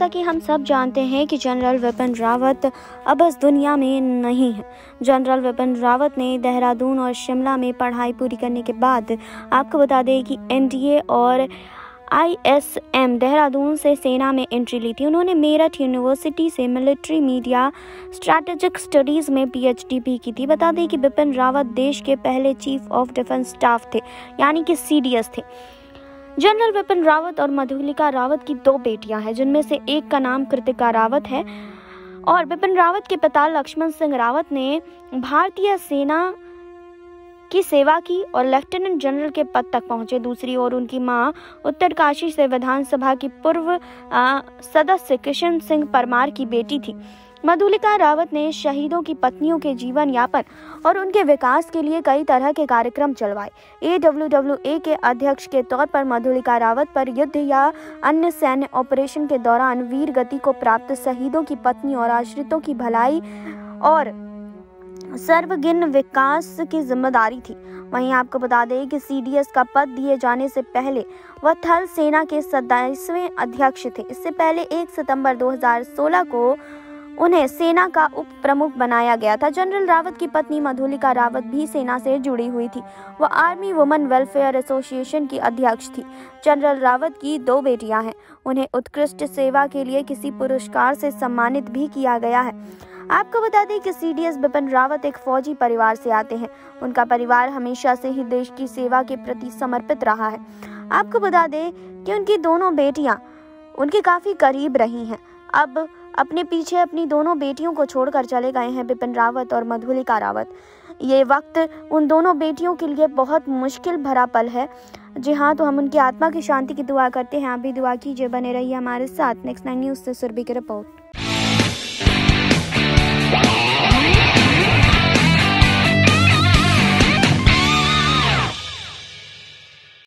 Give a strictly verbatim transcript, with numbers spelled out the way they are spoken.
जैसा कि हम सब जानते हैं कि जनरल बिपिन रावत अब इस दुनिया में नहीं है। जनरल बिपिन रावत ने देहरादून और शिमला में पढ़ाई पूरी करने के बाद, आपको बता दें कि एनडीए और आई एस एम देहरादून से सेना में एंट्री ली थी। उन्होंने मेरठ यूनिवर्सिटी से मिलिट्री मीडिया स्ट्रैटेजिक स्टडीज़ में पीएचडी भी की थी। बता दें कि बिपिन रावत देश के पहले चीफ ऑफ डिफेंस स्टाफ थे, यानी कि सीडीएस थे। जनरल बिपिन रावत और मधुलिका रावत की दो बेटियां हैं, जिनमें से एक का नाम कृतिका रावत है। और बिपिन रावत के पिता लक्ष्मण सिंह रावत ने भारतीय सेना की सेवा की और लेफ्टिनेंट जनरल के पद तक पहुंचे। दूसरी ओर उनकी मां उत्तरकाशी से विधानसभा की पूर्व आ, सदस्य किशन सिंह परमार की बेटी थी। मधुलिका रावत ने शहीदों की पत्नियों के जीवन यापन और उनके विकास के लिए कई तरह के कार्यक्रम चलवाए। एडब्ल्यूडब्ल्यूए के अध्यक्ष के तौर पर मधुलिका रावत पर युद्ध या अन्य सैन्य ऑपरेशन के दौरान वीर गति को प्राप्त शहीदों की पत्नी और आश्रितों की भलाई और सर्वगिन विकास की जिम्मेदारी थी। वहीं आपको बता दें कि सीडीएस का पद दिए जाने से पहले वह थल सेना के सत्ताईसवें अध्यक्ष थे। इससे पहले एक सितंबर दो हज़ार सोलह को उन्हें सेना का उप प्रमुख बनाया गया था। जनरल रावत की पत्नी मधुलिका रावत भी सेना से जुड़ी हुई थी। वह आर्मी वुमेन वेलफेयर एसोसिएशन की अध्यक्ष थी। जनरल रावत की दो बेटियां हैं। उन्हें उत्कृष्ट सेवा के लिए किसी पुरस्कार से सम्मानित भी किया गया है। आपको बता दें कि सीडीएस बिपिन रावत एक फौजी परिवार से आते हैं। उनका परिवार हमेशा से ही देश की सेवा के प्रति समर्पित रहा है। आपको बता दें कि उनकी दोनों बेटियां उनके काफ़ी करीब रही हैं। अब अपने पीछे अपनी दोनों बेटियों को छोड़कर चले गए हैं बिपिन रावत और मधुलिका रावत। ये वक्त उन दोनों बेटियों के लिए बहुत मुश्किल भरा पल है। जी हाँ, तो हम उनकी आत्मा की शांति की दुआ करते हैं। आप भी दुआ कीजिए। बने रहिए हमारे साथ। नेक्स्ट नाइन न्यूज़ से सुरभि की रिपोर्ट।